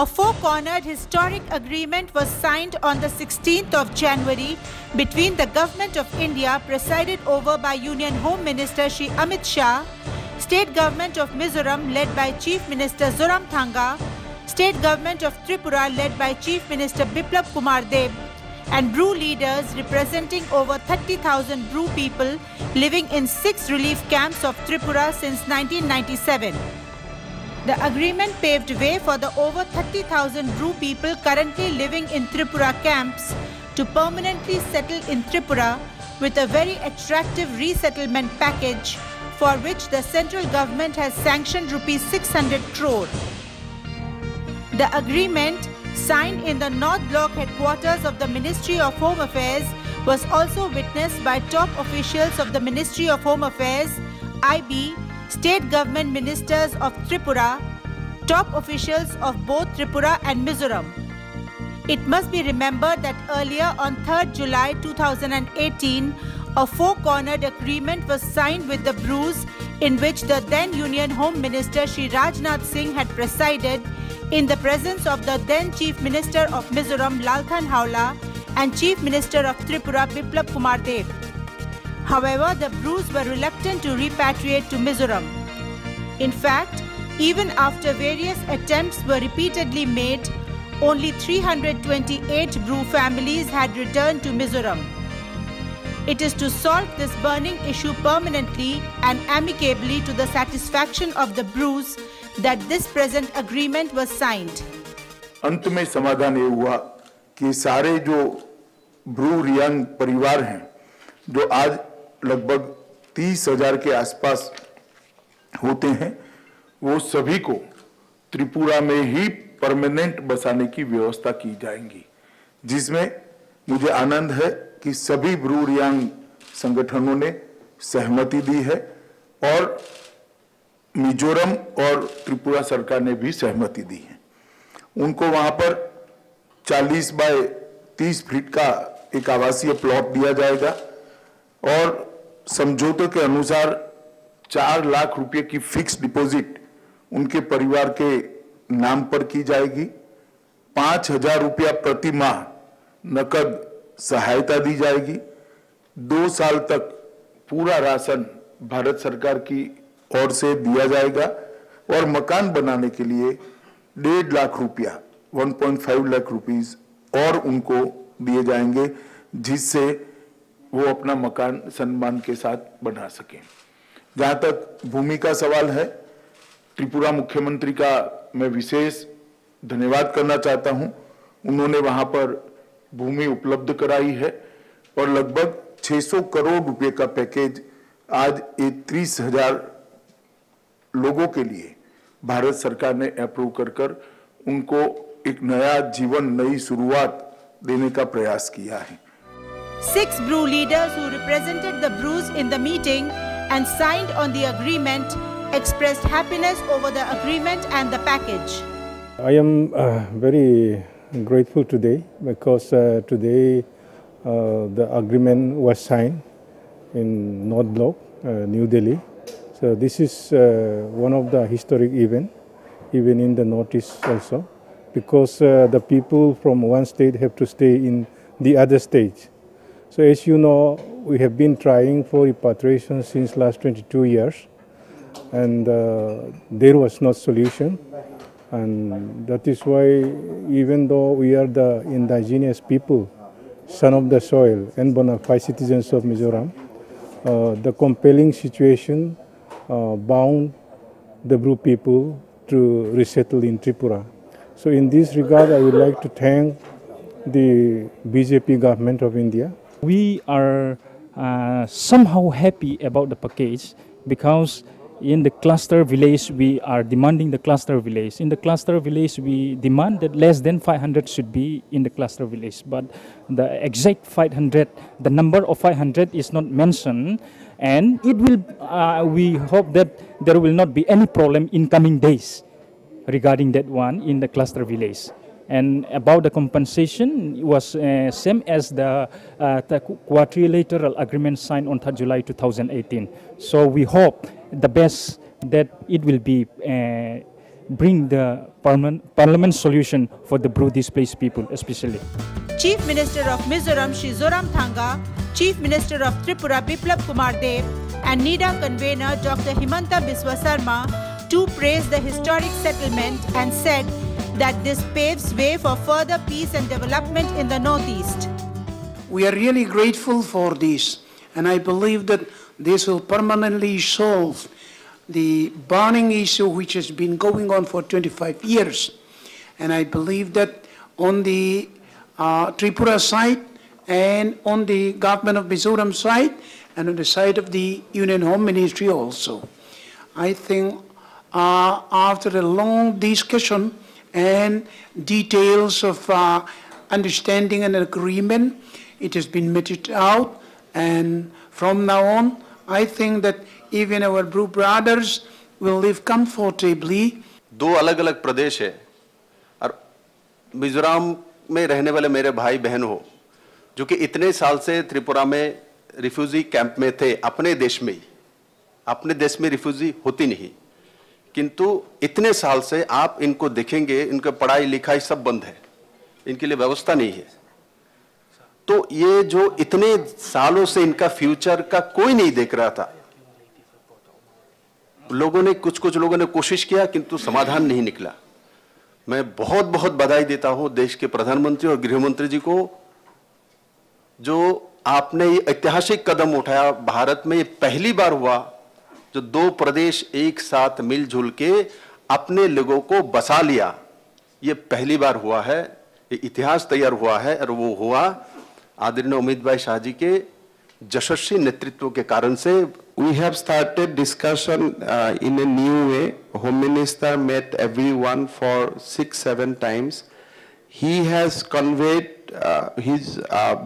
A four-cornered historic agreement was signed on the 16th of January between the Government of India, presided over by Union Home Minister Shri Amit Shah, State Government of Mizoram led by Chief Minister Zoramthanga, State Government of Tripura led by Chief Minister Biplab Kumar Deb, and Bru leaders representing over 30,000 Bru people living in 6 relief camps of Tripura since 1997. The agreement paved way for the over 30,000 Bru people currently living in Tripura camps to permanently settle in Tripura with a very attractive resettlement package for which the central government has sanctioned Rs 600 crore. The agreement, signed in the North Block headquarters of the Ministry of Home Affairs, was also witnessed by top officials of the Ministry of Home Affairs, IB, State Government Ministers of Tripura, top officials of both Tripura and Mizoram. It must be remembered that earlier on 3rd July 2018, a four-cornered agreement was signed with the Brus, in which the then Union Home Minister Shri Rajnath Singh had presided in the presence of the then Chief Minister of Mizoram Lalthanhawla and Chief Minister of Tripura Biplab Kumar Deb. However, the Brus were reluctant to repatriate to Mizoram. In fact, even after various attempts were repeatedly made, only 328 Bru families had returned to Mizoram. It is to solve this burning issue permanently and amicably to the satisfaction of the Brus that this present agreement was signed. अंत में समाधान ये हुआ कि सारे जो ब्रू रियांग परिवार हैं, जो आज लगभग 30,000 के आसपास होते हैं, वो सभी को त्रिपुरा में ही परमानेंट बसाने की व्यवस्था की जाएगी, जिसमें मुझे आनंद है कि सभी ब्रू रियांग संगठनों ने सहमति दी है और मिजोरम और त्रिपुरा सरकार ने भी सहमति दी है। उनको वहां पर 40 बाय 30 फीट का एक आवासीय प्लॉट दिया जाएगा और समझौते के अनुसार 4 लाख रुपए की फिक्स डिपॉजिट उनके परिवार के नाम पर की जाएगी। 5,000 रुपया प्रति माह नकद सहायता दी जाएगी। 2 साल तक पूरा राशन भारत सरकार की और से दिया जाएगा और मकान बनाने के लिए 1.5 लाख रुपया 1.5 लाख रुपीस और उनको दिए जाएंगे, जिससे वो अपना मकान सम्मान के साथ बना सकें। जहाँ तक भूमि का सवाल है, त्रिपुरा मुख्यमंत्री का मैं विशेष धन्यवाद करना चाहता हूँ। उन्होंने वहाँ पर भूमि उपलब्ध कराई है और लगभग 600 करोड़ रुपए का पैकेज आज 31,000 लोगों के लिए भारत सरकार ने अप्रूव कर उनको एक नया जीवन, नई शुरुआत देने का प्रयास किया है। 6 Bru leaders who represented the Brus in the meeting and signed on the agreement expressed happiness over the agreement and the package. I am very grateful today because today the agreement was signed in North Block, New Delhi. So this is one of the historic event, even in the Northeast also, because the people from one state have to stay in the other state. So as you know, we have been trying for repatriation since last 22 years, and there was no solution. And that is why, even though we are the indigenous people, son of the soil and bona fide citizens of Mizoram, the compelling situation bound the Bru people to resettle in Tripura. So in this regard, I would like to thank the BJP government of India. We are somehow happy about the package because in the cluster village, we are demanding the cluster village. In the cluster village, we demand that less than 500 should be in the cluster village. But the exact 500, the number of 500 is not mentioned. And it will, we hope that there will not be any problem in coming days regarding that one in the cluster village. And about the compensation, it was same as the quadrilateral agreement signed on 3rd July 2018. So we hope the best that it will be bring the parliament solution for the Bru displaced people especially. Chief Minister of Mizoram Shri Zoramthanga, Chief Minister of Tripura Biplab Kumar Deb and NIDA convener Dr. Himanta Biswa Sarma too praised the historic settlement and said that this paves way for further peace and development in the Northeast. We are really grateful for this, and I believe that this will permanently solve the burning issue which has been going on for 25 years. And I believe that on the Tripura side and on the government of Mizoram side and on the side of the Union Home Ministry also. I think after a long discussion and details of understanding and agreement, it has been meted out, and from now on, I think that even our Bru brothers will live comfortably. दो अलग-अलग प्रदेश है और मिजोरम में रहने वाले मेरे भाई बहन हो, जो कि इतने साल से त्रिपुरा में रिफ्यूजी कैंप में थे, अपने देश में रिफ्यूजी होती नहीं, किंतु इतने साल से आप इनको देखेंगे, इनका पढ़ाई लिखाई सब बंद है, इनके लिए व्यवस्था नहीं है। तो ये जो इतने सालों से इनका फ्यूचर का कोई नहीं देख रहा था, लोगों ने कुछ लोगों ने कोशिश किया किंतु समाधान नहीं निकला। मैं बहुत बहुत बधाई देता हूं देश के प्रधानमंत्री और गृहमंत्री जी को, जो आपने ये ऐतिहासिक कदम उठाया। भारत में ये पहली बार हुआ जो दो प्रदेश एक साथ मिलजुल के अपने लोगों को बसा लिया, ये पहली बार हुआ है, ये इतिहास तैयार हुआ है। और वो हुआ आदरणीय अमित भाई शाह जी के यशस्वी नेतृत्व के कारण से। We have started discussion in a new way. Home minister met everyone for 6-7 times. He has conveyed his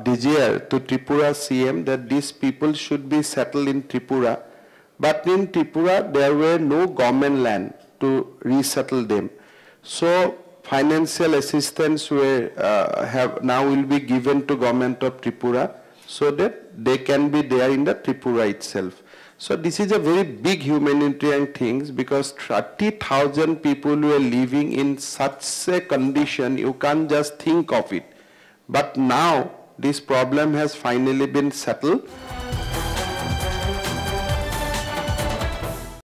desire to Tripura CM that this people should be settled in Tripura, but in Tripura there were no government land to resettle them, so financial assistance will now be given to government of Tripura so that they can be there in the Tripura itself. So this is a very big humanitarian things, because 30,000 people were living in such a condition, you can't just think of it. But now this problem has finally been settled.